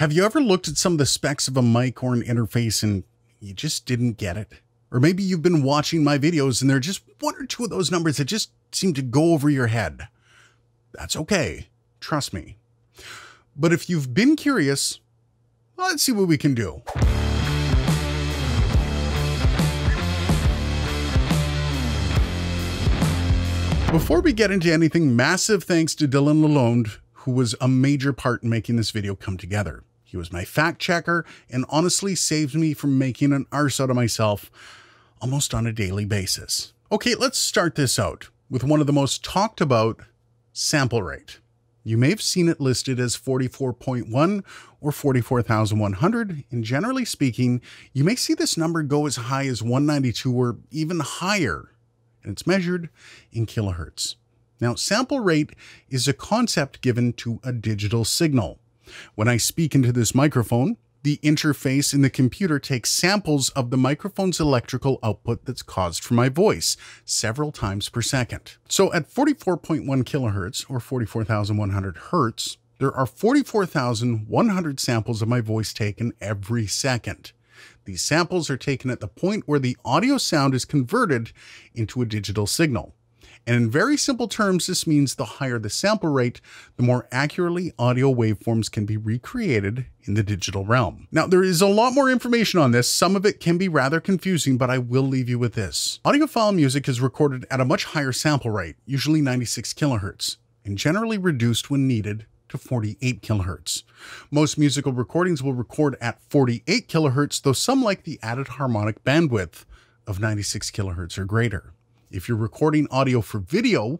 Have you ever looked at some of the specs of a mic or an interface and you just didn't get it? Or maybe you've been watching my videos and there are just one or two of those numbers that just seem to go over your head. That's okay. Trust me. But if you've been curious, well, let's see what we can do. Before we get into anything, massive thanks to Dylan Lalonde, who was a major part in making this video come together. He was my fact checker and honestly saved me from making an arse out of myself almost on a daily basis. Okay, let's start this out with one of the most talked about, sample rate. You may have seen it listed as 44.1 or 44,100, and generally speaking, you may see this number go as high as 192 or even higher, and it's measured in kilohertz. Now, sample rate is a concept given to a digital signal. When I speak into this microphone, the interface in the computer takes samples of the microphone's electrical output that's caused from my voice several times per second. So at 44.1 kilohertz or 44,100 hertz, there are 44,100 samples of my voice taken every second. These samples are taken at the point where the audio sound is converted into a digital signal. And in very simple terms, this means the higher the sample rate, the more accurately audio waveforms can be recreated in the digital realm. Now, there is a lot more information on this. Some of it can be rather confusing, but I will leave you with this. Audiophile music is recorded at a much higher sample rate, usually 96 kilohertz, and generally reduced when needed to 48 kilohertz. Most musical recordings will record at 48 kilohertz, though some like the added harmonic bandwidth of 96 kilohertz or greater. If you're recording audio for video,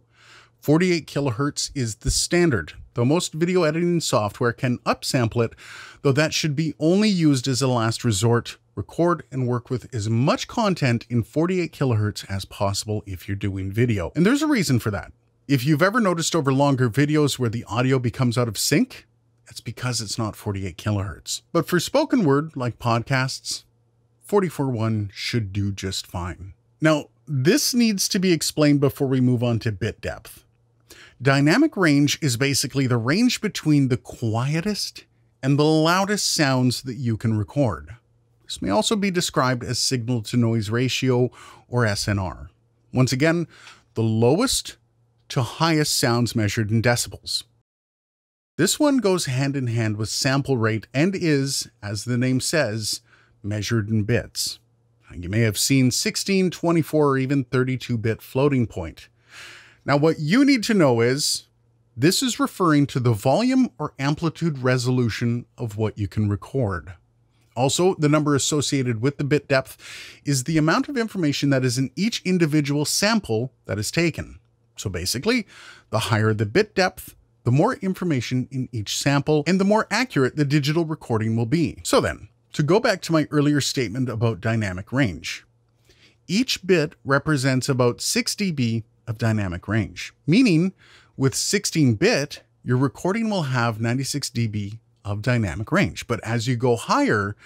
48 kilohertz is the standard, though most video editing software can upsample it, though that should be only used as a last resort. Record and work with as much content in 48 kilohertz as possible if you're doing video. And there's a reason for that. If you've ever noticed over longer videos where the audio becomes out of sync, that's because it's not 48 kilohertz. But for spoken word, like podcasts, 44.1 should do just fine. Now, this needs to be explained before we move on to bit depth. Dynamic range is basically the range between the quietest and the loudest sounds that you can record. This may also be described as signal-to-noise ratio or SNR. Once again, the lowest to highest sounds measured in decibels. This one goes hand in hand with sample rate and is, as the name says, measured in bits. You may have seen 16, 24, or even 32-bit floating point. Now, what you need to know is this is referring to the volume or amplitude resolution of what you can record. Also, the number associated with the bit depth is the amount of information that is in each individual sample that is taken. So basically, the higher the bit depth, the more information in each sample, and the more accurate the digital recording will be. So then, to go back to my earlier statement about dynamic range, each bit represents about 6 dB of dynamic range, meaning with 16-bit, your recording will have 96 dB of dynamic range. But as you go higher,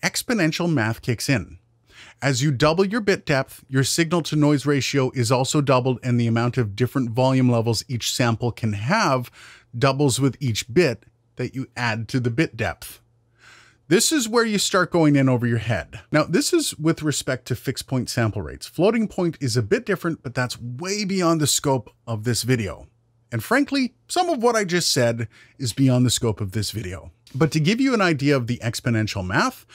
exponential math kicks in. As you double your bit depth, your signal-to-noise ratio is also doubled, and the amount of different volume levels each sample can have doubles with each bit that you add to the bit depth. This is where you start going in over your head. Now, this is with respect to fixed point sample rates. Floating point is a bit different, but that's way beyond the scope of this video. And frankly, some of what I just said is beyond the scope of this video. But to give you an idea of the exponential math,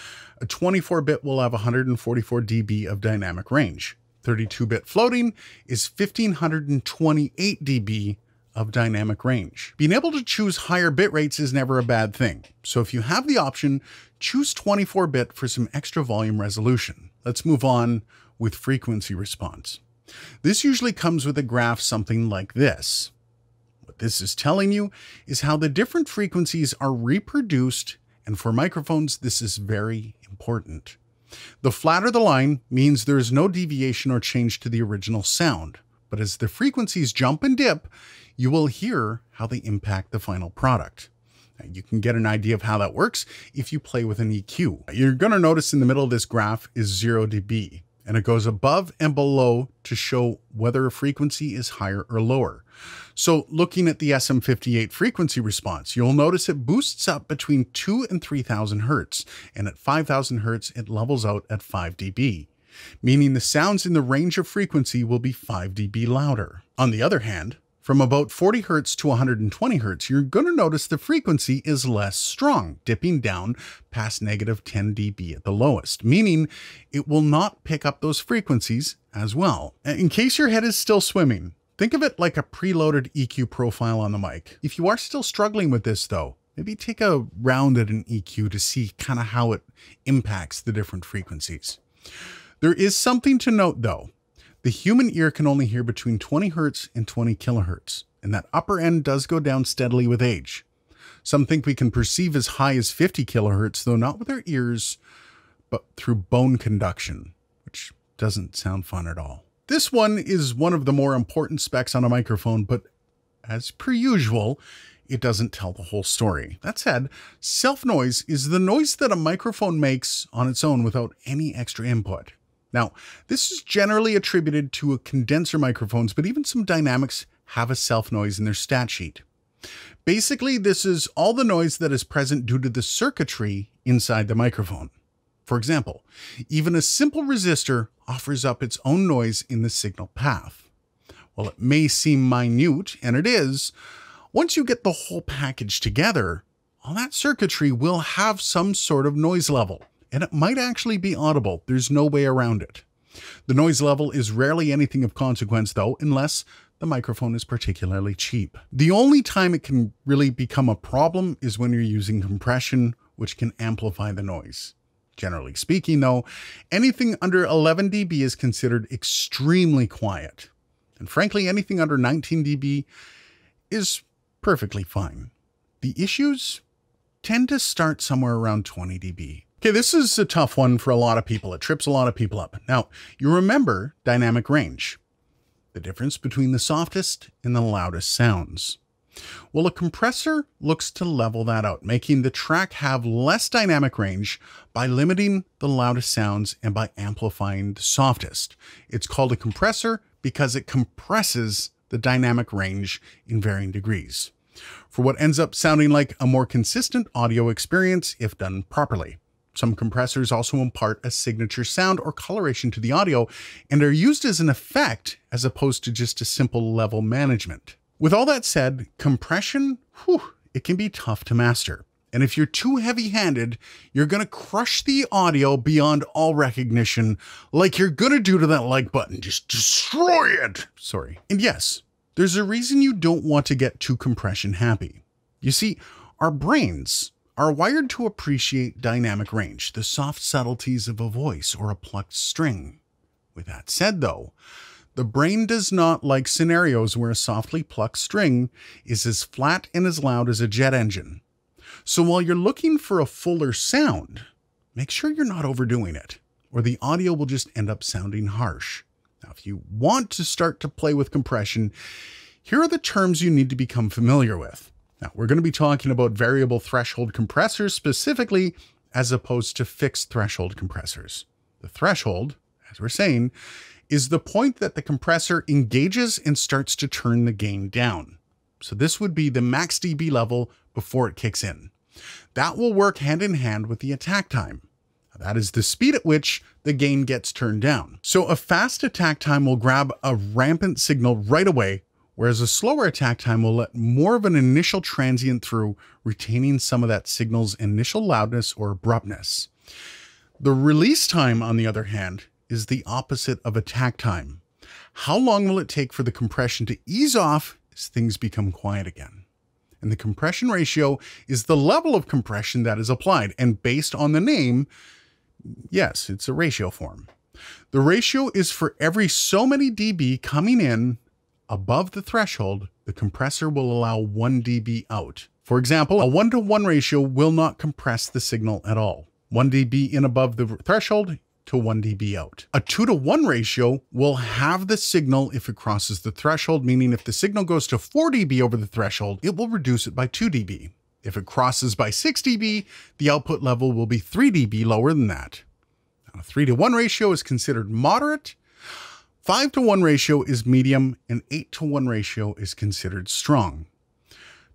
a 24-bit will have 144 dB of dynamic range. 32-bit floating is 1,528 dB of dynamic range. Being able to choose higher bit rates is never a bad thing. So if you have the option, choose 24-bit for some extra volume resolution. Let's move on with frequency response. This usually comes with a graph something like this. What this is telling you is how the different frequencies are reproduced, and for microphones, this is very important. The flatter the line means there is no deviation or change to the original sound, but as the frequencies jump and dip, you will hear how they impact the final product. Now, you can get an idea of how that works if you play with an EQ. You're going to notice in the middle of this graph is 0 dB, and it goes above and below to show whether a frequency is higher or lower. So looking at the SM58 frequency response, you'll notice it boosts up between 2,000 and 3,000 Hertz, and at 5,000 Hertz, it levels out at 5 dB, meaning the sounds in the range of frequency will be 5 dB louder. On the other hand, from about 40 Hertz to 120 Hertz, you're going to notice the frequency is less strong, dipping down past negative 10 dB at the lowest, meaning it will not pick up those frequencies as well. In case your head is still swimming, think of it like a preloaded EQ profile on the mic. If you are still struggling with this though, maybe take a round at an EQ to see kind of how it impacts the different frequencies. There is something to note though. The human ear can only hear between 20 Hertz and 20 kilohertz, and that upper end does go down steadily with age. Some think we can perceive as high as 50 kilohertz, though not with our ears, but through bone conduction, which doesn't sound fun at all. This one is one of the more important specs on a microphone, but as per usual, it doesn't tell the whole story. That said, self-noise is the noise that a microphone makes on its own without any extra input. Now, this is generally attributed to condenser microphones, but even some dynamics have a self-noise in their stat sheet. Basically, this is all the noise that is present due to the circuitry inside the microphone. For example, even a simple resistor offers up its own noise in the signal path. While it may seem minute, and it is, once you get the whole package together, all that circuitry will have some sort of noise level. And it might actually be audible. There's no way around it. The noise level is rarely anything of consequence though, unless the microphone is particularly cheap. The only time it can really become a problem is when you're using compression, which can amplify the noise. Generally speaking though, anything under 11 dB is considered extremely quiet. And frankly, anything under 19 dB is perfectly fine. The issues tend to start somewhere around 20 dB. Okay, this is a tough one for a lot of people. It trips a lot of people up. Now, you remember dynamic range, the difference between the softest and the loudest sounds. Well, a compressor looks to level that out, making the track have less dynamic range by limiting the loudest sounds and by amplifying the softest. It's called a compressor because it compresses the dynamic range in varying degrees for what ends up sounding like a more consistent audio experience if done properly. Some compressors also impart a signature sound or coloration to the audio and are used as an effect as opposed to just a simple level management. With all that said, compression, it can be tough to master. And if you're too heavy-handed, you're going to crush the audio beyond all recognition, like you're going to do to that like button. Just destroy it. Sorry. And yes, there's a reason you don't want to get too compression happy. You see, our brains are wired to appreciate dynamic range, the soft subtleties of a voice or a plucked string. With that said though, the brain does not like scenarios where a softly plucked string is as flat and as loud as a jet engine. So while you're looking for a fuller sound, make sure you're not overdoing it, or the audio will just end up sounding harsh. Now, if you want to start to play with compression, here are the terms you need to become familiar with. Now, we're going to be talking about variable threshold compressors specifically, as opposed to fixed threshold compressors. The threshold, as we're saying, is the point that the compressor engages and starts to turn the gain down. So this would be the max dB level before it kicks in. That will work hand in hand with the attack time. That is the speed at which the gain gets turned down. So a fast attack time will grab a rampant signal right away, whereas a slower attack time will let more of an initial transient through, retaining some of that signal's initial loudness or abruptness. The release time, on the other hand, is the opposite of attack time. How long will it take for the compression to ease off as things become quiet again? And the compression ratio is the level of compression that is applied, and based on the name, yes, it's a ratio form. The ratio is for every so many dB coming in above the threshold, the compressor will allow 1 dB out. For example, a 1-to-1 ratio will not compress the signal at all. 1 dB in above the threshold to 1 dB out. A 2-to-1 ratio will halve the signal if it crosses the threshold, meaning if the signal goes to 4 dB over the threshold, it will reduce it by 2 dB. If it crosses by 6 dB, the output level will be 3 dB lower than that. Now, a 3-to-1 ratio is considered moderate. 5-to-1 ratio is medium and 8-to-1 ratio is considered strong.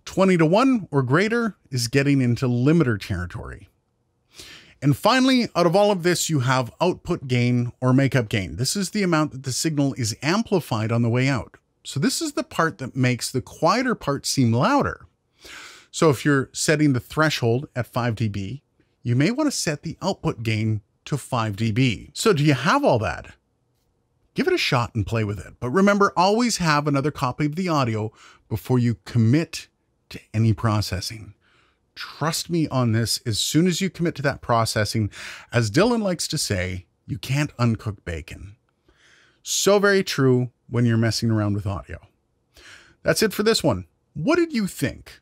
20-to-1 or greater is getting into limiter territory. And finally, out of all of this, you have output gain or makeup gain. This is the amount that the signal is amplified on the way out. So this is the part that makes the quieter part seem louder. So if you're setting the threshold at 5 dB, you may want to set the output gain to 5 dB. So do you have all that? Give it a shot and play with it. But remember, always have another copy of the audio before you commit to any processing. Trust me on this, as soon as you commit to that processing, as Dylan likes to say, you can't uncook bacon. So very true when you're messing around with audio. That's it for this one. What did you think?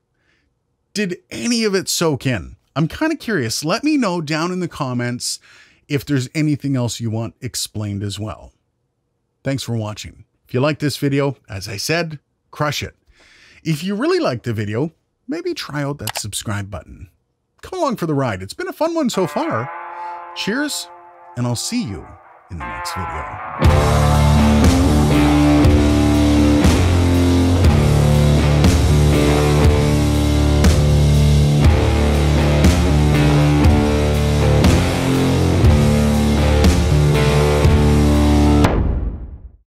Did any of it soak in? I'm kind of curious. Let me know down in the comments if there's anything else you want explained as well. Thanks for watching. If you like this video, as I said, crush it. If you really like the video, maybe try out that subscribe button. Come along for the ride. It's been a fun one so far. Cheers, and I'll see you in the next video.